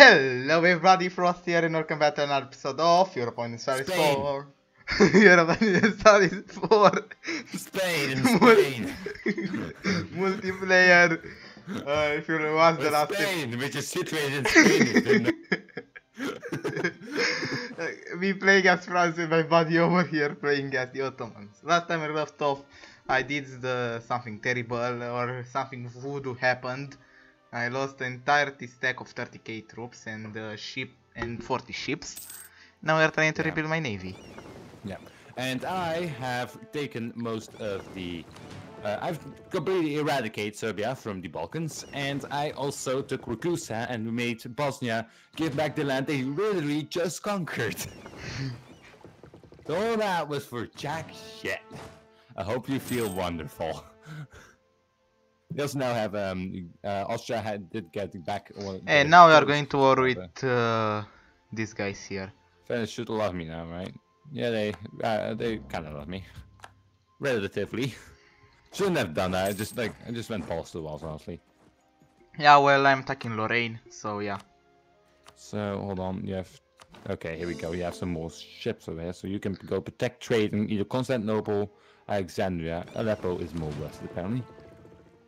Hello everybody, Frost here and welcome back to another episode of Europa Universalis IV. Europa Universalis IV Spain, Spain. Multiplayer. If you watch the last Spain, which is situated in Spain. We playing as France with my buddy over here playing as the Ottomans. Last time I left off, I did something terrible or something voodoo happened. I lost the entire stack of 30k troops and ship and 40 ships. Now we are trying to rebuild my navy. Yeah, and I have taken most of the... I've completely eradicated Serbia from the Balkans, and I also took Ragusa and made Bosnia give back the land they literally just conquered. All that was for jack shit. I hope you feel wonderful. They also now have Austria did get back. And now we are going to war with these guys here. Fans should love me now, right? Yeah, they kind of love me, relatively. Shouldn't have done that. I just went balls to the walls, honestly. Yeah, well, I'm attacking Lorraine, so yeah. So hold on, you have. Okay, here we go. You have some more ships over here, so you can go protect trade in either Constantinople, Alexandria. Aleppo is more west apparently.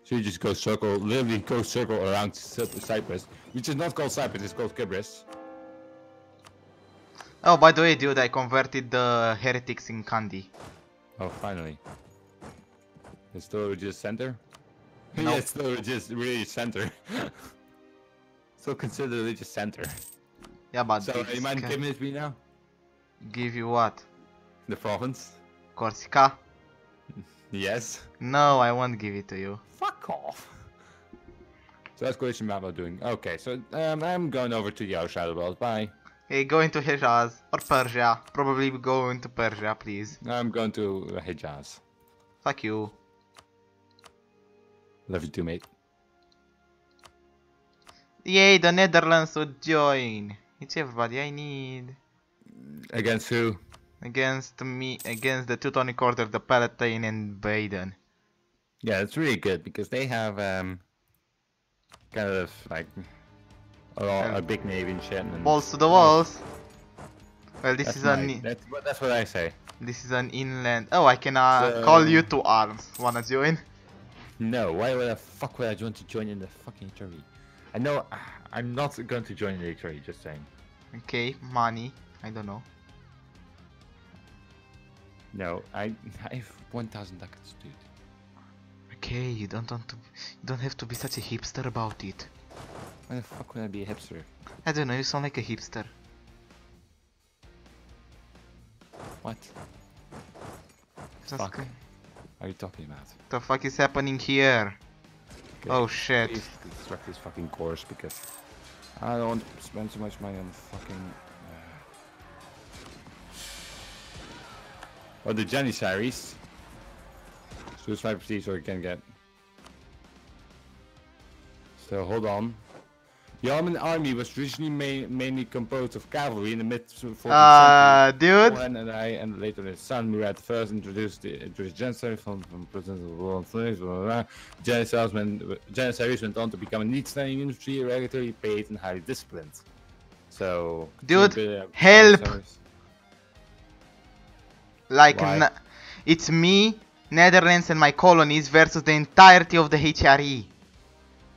So you just go circle, literally go circle around Cyprus, which is not called Cyprus, it's called Kibris. Oh, by the way, dude, I converted the heretics in Kandi. Oh, finally. It's still a religious center? Nope. Yeah, it's still a religious center. Still considered a religious center. Yeah, but... So, you mind giving it to me now? Give you what? The province? Corsica? Yes? No, I won't give it to you. Fuck off! So that's coalition map I'm doing. Okay, so I'm going over to the other Shadow World. Bye! Hey, go into Hejaz or Persia. Probably go into Persia, please. I'm going to Hejaz. Fuck you. Love you too, mate. Yay, the Netherlands would join! It's everybody I need. Against who? Against me, against the Teutonic Order, the Palatine and Baden. Yeah, it's really good because they have kind of like a big navy and shit. And balls to the walls. Well, this is an. That's what I say. This is an inland. Oh, I can call you to arms. Wanna join? No. Why the fuck would I want to join in the fucking HRE? I know I'm not going to join the HRE. Just saying. Okay, money. I don't know. No, I have 1,000 ducats, dude. Okay, you don't have to be such a hipster about it. Why the fuck would I be a hipster? I don't know. You sound like a hipster. What? Fuck. What are you talking about? The fuck is happening here? Okay. Oh shit! Please construct this fucking course because I don't want to spend so much money on fucking. Or the Janissaries. Suicide prestige or you can get. So hold on. The Ottoman army was traditionally mainly composed of cavalry in the mid 14th century. Dude! And later his son Murad first introduced the Janissary from President of the World War. Janissaries went on to become a neat-standing infantry, regularly paid and highly disciplined. So... Dude! Help! Like, it's me, Netherlands, and my colonies versus the entirety of the HRE.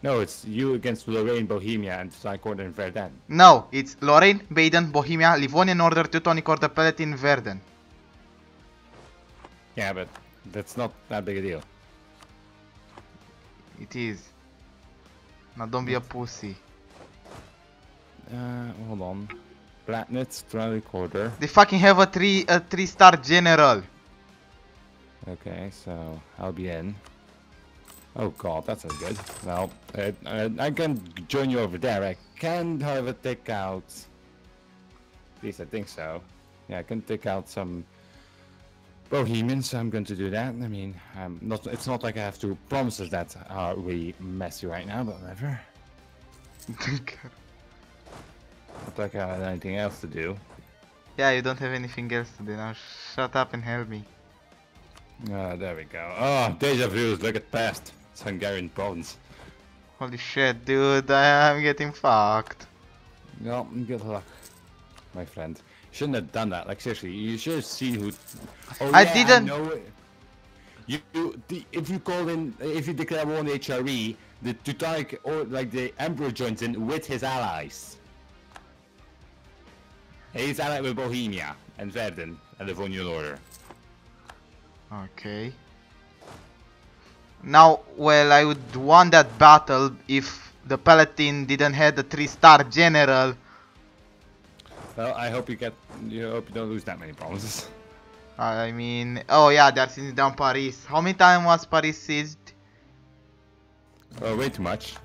No, it's you against Lorraine, Bohemia, and Teutonic Order and Verden. No, it's Lorraine, Baden, Bohemia, Livonian Order, Teutonic Order, Palatine, Verden. Yeah, but that's not that big a deal. It is. Now don't be a pussy. Hold on. Planets, Teutonic Order. They fucking have a three-star general. Okay, so I'll be in. Oh god, that's not good. Well, I can join you over there. I can, however, take out. At least I think so. Yeah, I can take out some Bohemians. So I'm going to do that. I mean, I'm not. It's not like I have to promise us that are we messy right now, but whatever. Not like I have anything else to do. Yeah, you don't have anything else to do now. Shut up and help me. Ah, there we go. Oh, deja vu, look at past. It's Hungarian province. Holy shit, dude, I'm getting fucked. No, good luck, my friend. Shouldn't have done that. Like seriously, you should have seen who. Oh, I yeah, didn't. I know it. If you call in, if you declare war on HRE, the Teutonic or like the Emperor joins in with his allies. He's allied with Bohemia and Verden and the Livonian Order. Okay. Now, well, I would won that battle if the Palatine didn't have the 3-star general. Well, I hope you get. You hope you don't lose that many promises. I mean, oh yeah, they're sieging down Paris. How many times was Paris sieged? Oh, way too much.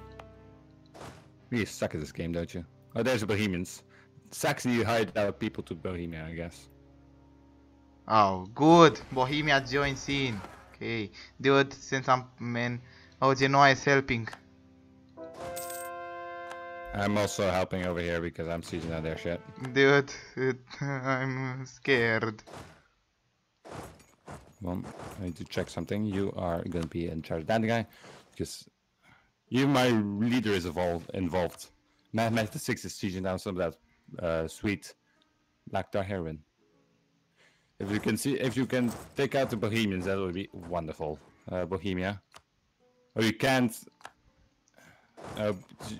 You suck at this game, don't you? Oh, there's the Bohemians. Saxony hired our people to Bohemia, I guess. Oh, good. Bohemia joins in. Okay, dude, since I'm man. Oh, Genoa is helping. I'm also helping over here because I'm sieging out their shit. Dude, I'm scared. Well, I need to check something. You are going to be in charge of that guy, because even my leader is involved. Mehmet the 6th is sieging down some of that sweet black tar heroin. If you can see, if you can take out the Bohemians, that would be wonderful. Bohemia, or you can't.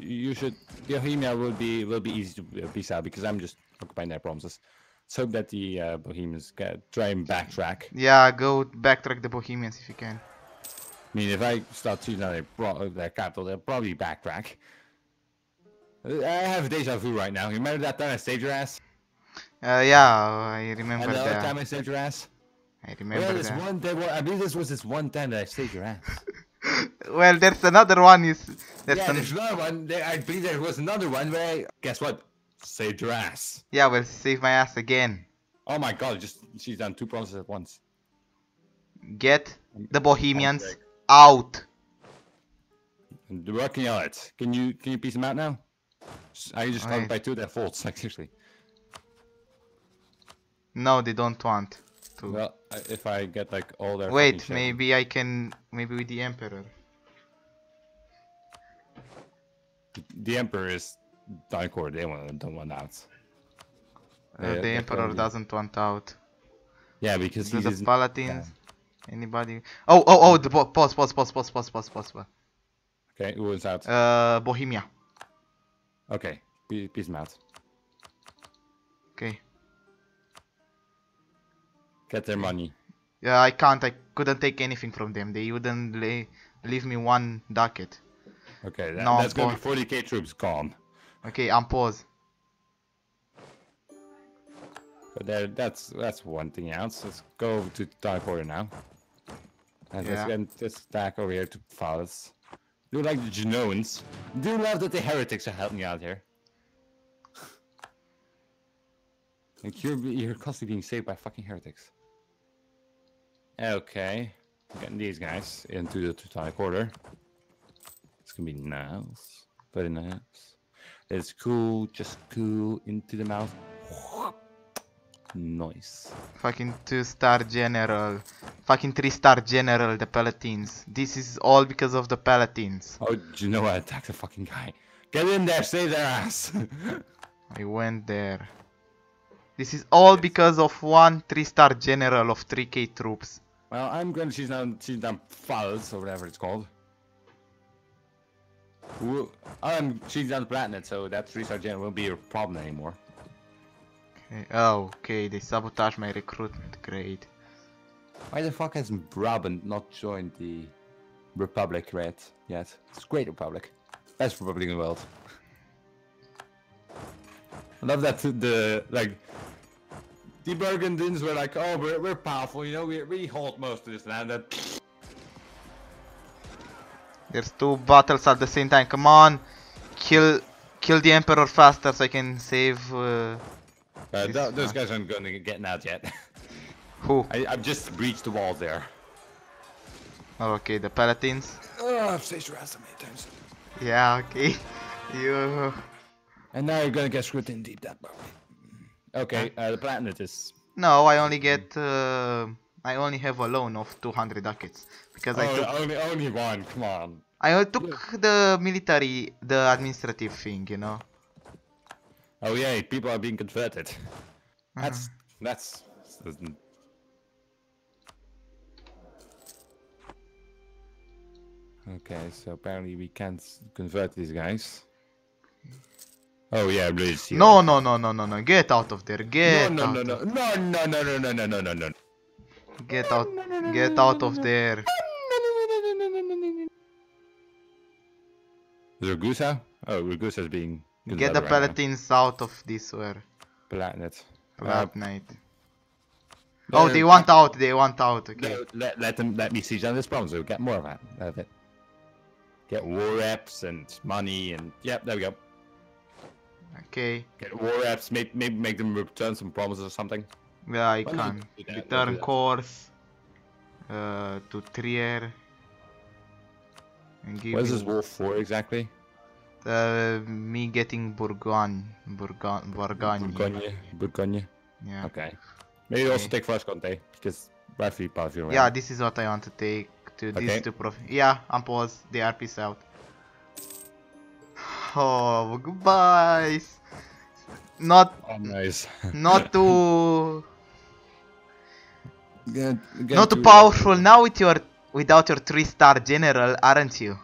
You should. Bohemia will be easy to piece out because I'm just occupying their promises. Let's hope that the Bohemians try and backtrack. Yeah, go backtrack the Bohemians if you can. I mean, if I start shooting at their capital, they'll probably backtrack. I have deja vu right now. You remember that time I saved your ass? Yeah, I remember that. And the other time I saved your ass? I remember that. One day, I believe this was this one time that I saved your ass. Well, there's another one. There's another one. I believe there was another one where I... Guess what? Saved your ass. Yeah, well, save my ass again. Oh my god, she's done two promises at once. Get the Bohemians out. They're working on it. Can you piece them out now? I just count by two their faults, like seriously. No, they don't want to. Well, if I get like all their. Wait, maybe I can. Maybe with the Emperor. The Emperor is. Dark Order, they don't want out. The Emperor doesn't want out. Yeah, because he's the Palatine. Anybody? Oh! The pause. Okay, who is out? Bohemia. Okay, peace him out. Okay. Get their money. Yeah, I can't. I couldn't take anything from them. They wouldn't leave me one ducat. Okay, that's going to be 40k troops gone. Okay, I'm paused. But that's one thing else. Let's go over to Dark Order now. And let's back over here to Phallus. Do you like the Genoans? Do you love that the heretics are helping you out here? Like you're constantly being saved by fucking heretics. Okay. Getting these guys into the Teutonic Order. It's gonna be nice. Very nice. It's cool, just cool, into the mouth. Nice. Fucking 2-star general. Fucking 3-star general, the Palatines. This is all because of the Palatines. Oh, you know I attacked the fucking guy. Get in there, save their ass. I went there. This is all because of one 3-star general of 3k troops. Well, I'm going to she's down Fals, or whatever it's called. She's on the planet, so that 3-star general won't be a problem anymore. Okay. Oh, okay, they sabotage my recruitment. Great. Why the fuck hasn't Brabant not joined the Republic yet? It's a great Republic. Best Republic in the world. I love that the Burgundians were like, oh, we're powerful, you know, we hold most of this land. There's two battles at the same time. Come on, kill the Emperor faster so I can save. Those guys aren't going to get out yet. Who? I've just breached the wall there. Oh, okay, the Palatines. Oh, I've saved your ass so many times. Yeah, okay. You. And now you're gonna get screwed in deep that way. Okay, the planet is. No, I only get. I only have a loan of 200 ducats because I took only one. Come on. I took the administrative thing, you know. Oh yay, people are being converted. That's okay, so apparently we can't convert these guys. Oh yeah, really. No, get out of there, no. Get out of there. Ragusa? Oh, Ragusa is being... Get the Palatines out of this where? Planet. Planet. Oh, they want out, okay. Let me seize on this problem, so get more of that. Get war reps and money and... Yep, there we go. Okay. Get war reps, maybe make them return some promises or something. Yeah, I can. Return course to Trier. What is this war for exactly? Me getting Burgundy. Yeah. Okay. Maybe also take Franche-Comté, because roughly pass you around. Yeah, this is what I want to take to this to profit. Yeah, I'm paused. They are peace out. Oh, goodbye. Not too powerful now with your your 3-star general, aren't you?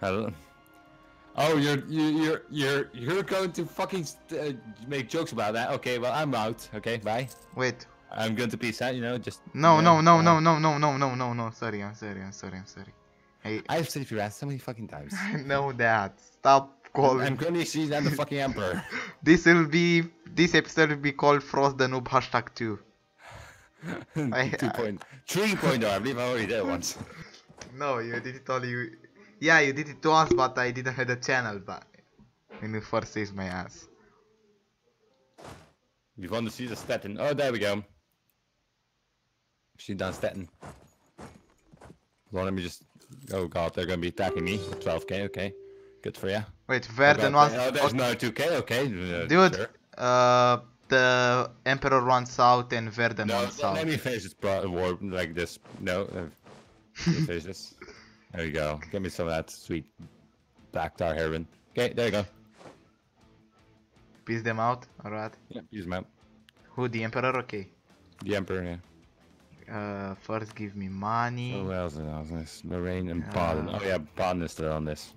Hello. Oh, you're going to fucking make jokes about that. Okay, well I'm out. Okay, bye. Wait. I'm going to peace out. You know, just. No. Sorry. I've saved your ass so many fucking times. I know that. Stop. I'm gonna see that the fucking emperor. This episode will be called Frost the Noob #2. 3.0, I believe I already did it once. No, you did it yeah, you did it once, but I didn't have the channel back. When you first saved my ass. You want to see the Stettin? Oh, there we go. She done Stettin. Well, let me just. Oh god, they're gonna be attacking me. 12k, okay. Good for ya. Wait, Verden wants... Oh, there's no 2k, okay. Dude, sure. The Emperor runs out and Verden runs out. Let me finish this war like this. No, let me finish this. There you go. Give me some of that sweet black tar heroin. Okay, there you go. Peace them out, alright? Yeah, peace them out. Who, the Emperor? Okay. The Emperor, yeah. First give me money. Who else is on this? Lorraine and Baden. Oh yeah, Baden is still on this.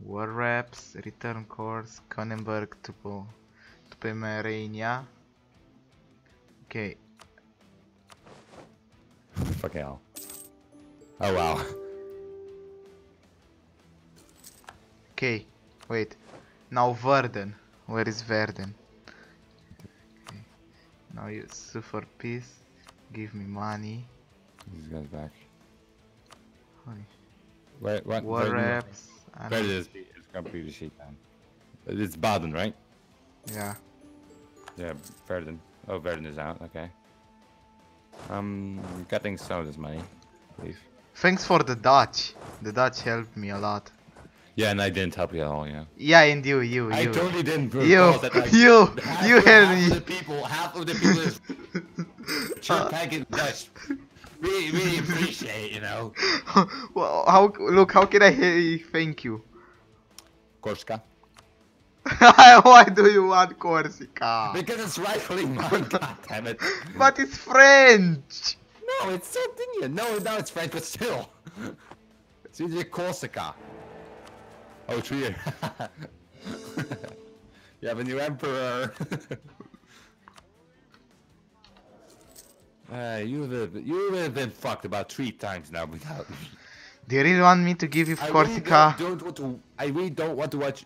War reps, return course, Kronenberg to Pomerania. Okay. Fucking hell. Oh wow. Okay, wait. Now Verden. Where is Verden? Okay. Now you suffer peace. Give me money. This guy's back. Holy. Wait, what? War reps. Where is it? It's completely shit, man. It's Baden, right? Yeah. Yeah, Verden. Oh, Verden is out, okay. I'm getting some of this money, please. Thanks for the Dutch. The Dutch helped me a lot. Yeah, and I didn't help you at all, yeah. Yeah, and you. I totally didn't. You helped me. Half of the people is packet Dutch. Really appreciate, you know. Well, how can I thank you? Corsica. Why do you want Corsica? Because it's rightfully mine, goddammit. But it's French! No, it's Sardinia. No, now it's French, but still. It's either Corsica. Oh, Trier. You have a new emperor. You've been fucked about 3 times now without me. Do you really want me to give you Corsica? I really don't want to watch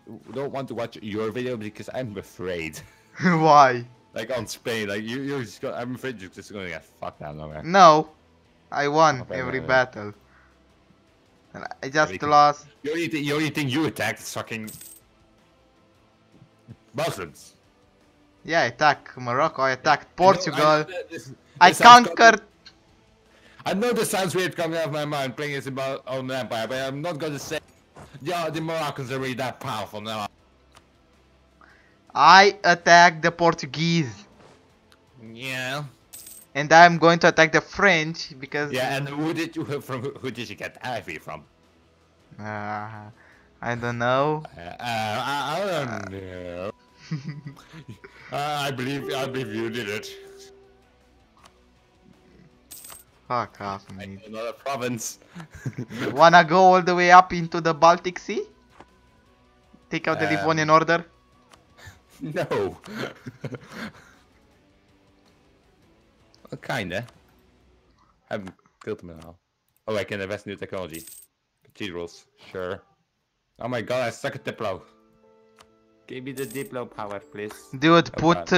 your video because I'm afraid. Why? Like on Spain, like you're just going, I'm afraid you're just gonna get fucked out nowhere. No, I won every battle. And I just lost. The only thing you attacked is fucking Muslims. Yeah, I attacked Morocco, I attacked Portugal. I conquered. I know this sounds weird coming out of my mind playing this about on the Empire, but I'm not gonna say, yeah, the Moroccans are really that powerful now. I attacked the Portuguese. Yeah. And I'm going to attack the French because. Yeah, and who did you get Ivy from? I don't know. I don't know. I believe you did it. Fuck off, mate. Another province. Wanna go all the way up into the Baltic Sea? Take out the Livonian Order? No. Well, kinda. I haven't killed them in a while. Oh, I can invest in new technology. Cathedrals, sure. Oh my god, I suck at Diplo. Give me the Diplo power, please. Dude, put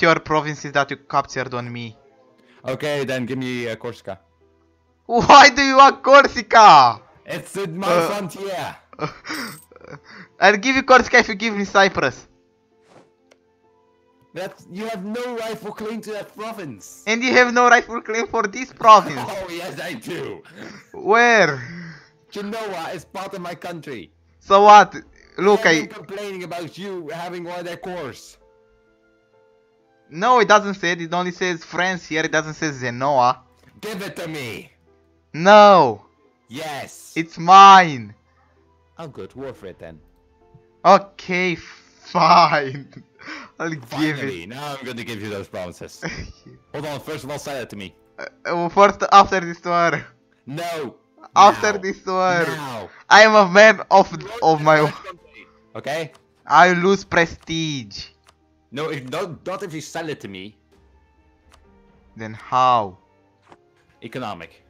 your provinces that you captured on me. Okay, then give me Corsica. Why do you want Corsica? It's in my frontier. I'll give you Corsica if you give me Cyprus. You have no rightful claim to that province. And you have no rightful claim for this province. Oh, yes, I do. Where? Genoa is part of my country. So what? Look, I'm complaining about you having all their course. No, it doesn't say it. It only says France here. It doesn't say Genoa. Give it to me. No. Yes. It's mine. Oh, good. War for it then. Okay, fine. Finally, give it. Now I'm going to give you those promises. Hold on. First of all, say that to me. First, after this war. No. After this war. Now. I am a man of my own. Okay. I lose prestige. No, if not if you sell it to me. Then how? Economic.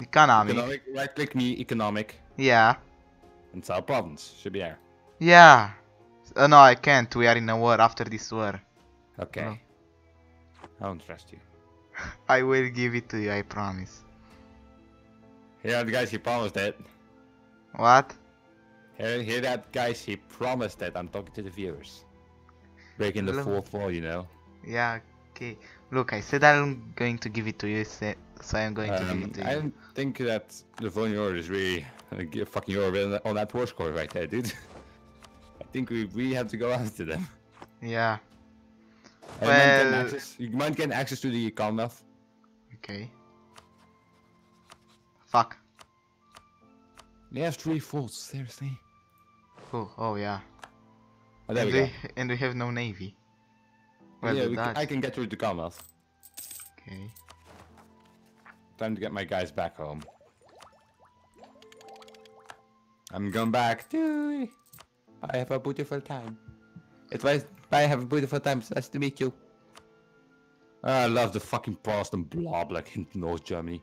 Economic. Right click me, economic. Yeah. And sell problems. Should be there. Yeah. No, I can't. We are in a war after this war. Okay. No. I don't trust you. I will give it to you, I promise. Here, guys, he promised it. What? Hear that, guys? He promised that. I'm talking to the viewers. Breaking the fourth wall, you know. Yeah. Okay. Look, I said I'm going to give it to you, so I'm going to give it to you. I don't think that the Livonian Order is really fucking over on that war score right there, dude. I think we have to go after them. Yeah. Well, you might get access to the Commonwealth. Okay. Fuck. They have 3 forts, seriously. Cool. Oh yeah. Oh, there we go. And we have no navy. Well, yeah, I can get through the Commonwealth. Okay. Time to get my guys back home. I'm going back. I have a beautiful time. It was. I have a beautiful time. It's nice to meet you. I love the fucking Protestant blob like in North Germany.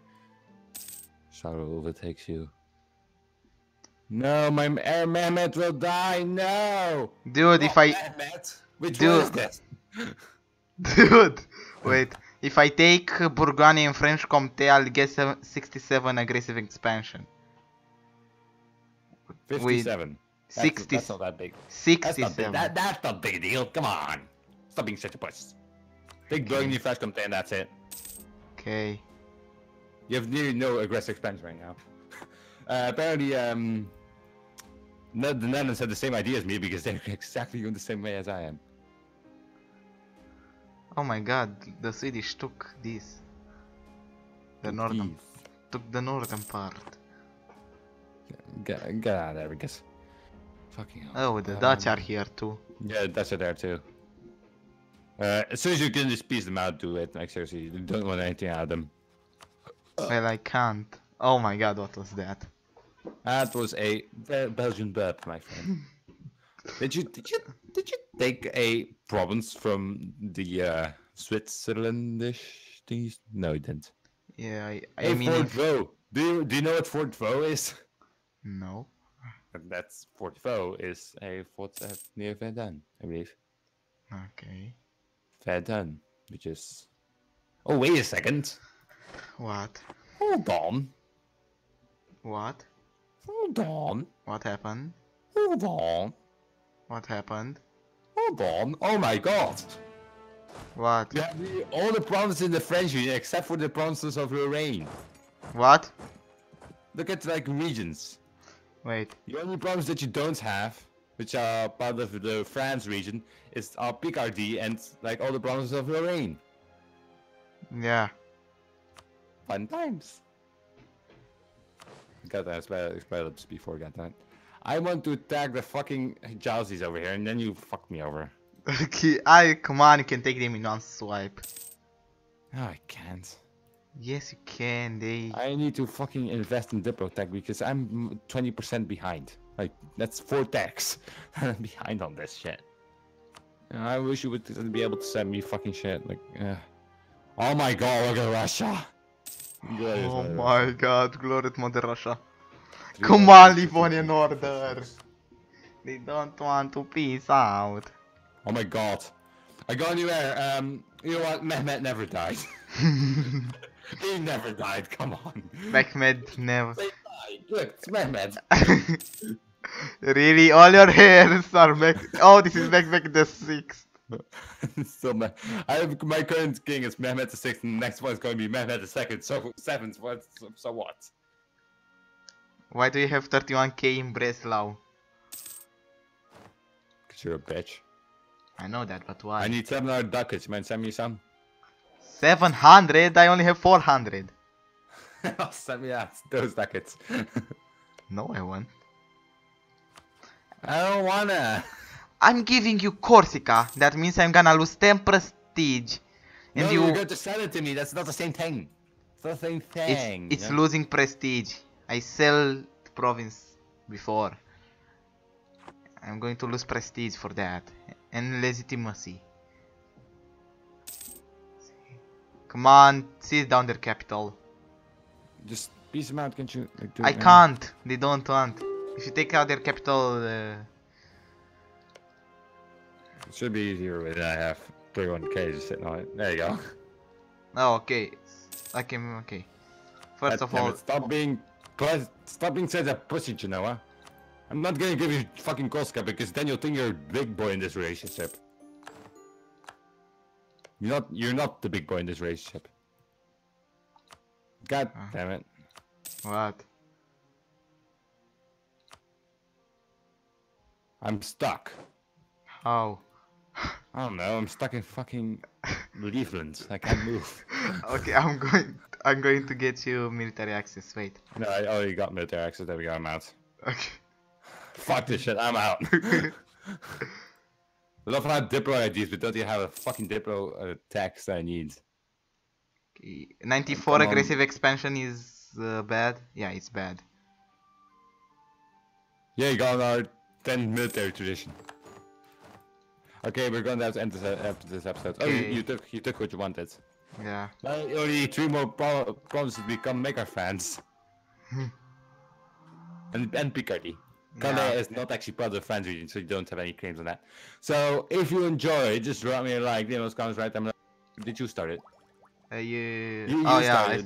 Sorrow overtakes you. No, my Mehmet will die. No, dude. If I Mehmet, which one is that? Dude, wait. If I take Burgundy and Franche-Comté, I'll get 67 aggressive expansion. 57. 60. That's not that big. 67. That's not a big deal. Come on, stop being such a puss. Take Burgundy, Franche-Comté, and that's it. Okay. You have nearly no aggressive expansion right now. Apparently, the Netherlands had the same idea as me because they're exactly going the same way as I am. Oh my god, the Swedish took this. The northern. Took the northern part. Get out of there because. Fucking hell. Oh, the Dutch are here too. Yeah, the Dutch are there too. As soon as you can just piece them out, do it. Like, seriously, you don't want anything out of them. Well, I can't. Oh my god, what was that? That was a Belgian bird, my friend. Did you take a province from the Switzerlandish things? No, you didn't. Yeah, I mean Fort Vaux. Do you know what Fort Vaux is? No. That's Fort Vaux is a fort near Verdun, I believe. Okay. Verdun, which is. Oh wait a second. What? Hold on. What? Hold on. What happened? Hold on. What happened? Hold on. Oh my god. What? You have all the provinces in the French Union except for the provinces of Lorraine. What? Look at like regions. Wait. The only province that you don't have, which are part of the France region, is Picardy and like all the provinces of Lorraine. Yeah. Fun times. God, I spelled this before. God damn it. I want to attack the fucking Hejazis over here, and then you fucked me over. Okay, come on, you can take them in one swipe. No, I can't. Yes, you can. I need to fucking invest in Diplotech because I'm 20% behind. Like, that's 4 techs. I'm behind on this shit. I wish you would be able to send me fucking shit. Like, oh my god, look at Russia. Oh my god, glory to Mother Russia. Come on, Livonian Order. They don't want to peace out. Oh my god. I got anywhere. You know what? Mehmet never died. He never died, come on. Mehmet never. They died. Look, it's Mehmet. Really? All your hairs are Mehmet. Oh, this is Mehmet the 6th. So my current king is Mehmet the 6th, and the next one is going to be Mehmet the 2nd, so 7th, so what? Why do you have 31k in Breslau? Because you're a bitch. I know that, but why? I need 700 ducats, man, send me some. 700? I only have 400. Send me that, those ducats. No, I won't. I don't wanna. I'm giving you Corsica. That means I'm gonna lose 10 prestige. And no, you're going to sell it to me. That's not the same thing. It's not the same thing. It's losing prestige. I sell the province before. I'm going to lose prestige for that. And legitimacy. Come on, seize down their capital. Just piece them out, can't you? Like, I can't. They don't want. If you take out their capital, it should be easier when I have 31k just sitting on it. There you go. Oh, okay. Okay. First of all, stop being such a pussy, Genoa. I'm not gonna give you fucking Corsica because then you'll think you're a big boy in this relationship. You're not the big boy in this relationship. God damn it. What? I'm stuck. How? I don't know, I'm stuck in fucking Leafland. I can't move. Okay, I'm going to get you military access, wait. No, I already got military access, there we go, I'm out. Okay. Fuck this shit, I'm out. I love how Diplo IDs, but don't you have a fucking Diplo tax I need? Okay. 94 aggressive expansion is bad? Yeah, it's bad. Yeah, you got our 10 military tradition. Okay, we're gonna have to end this episode. Okay. Oh, you took what you wanted. Yeah. I only need 3 more promises to become mega fans. and Picardy. Canada is not actually part of the France region, so you don't have any claims on that. So, if you enjoy, just drop me a like. You know, comments, right? Did you start it? You started.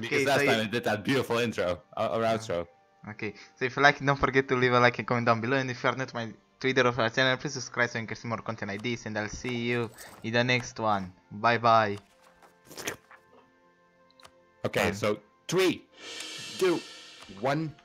Because last time I did that beautiful intro or outro. Okay, so if you like, don't forget to leave a like and comment down below. And if you are not my Twitter of our channel, please subscribe so you can see more content like this. And I'll see you in the next one. Bye bye. Okay, so 3, 2, 1.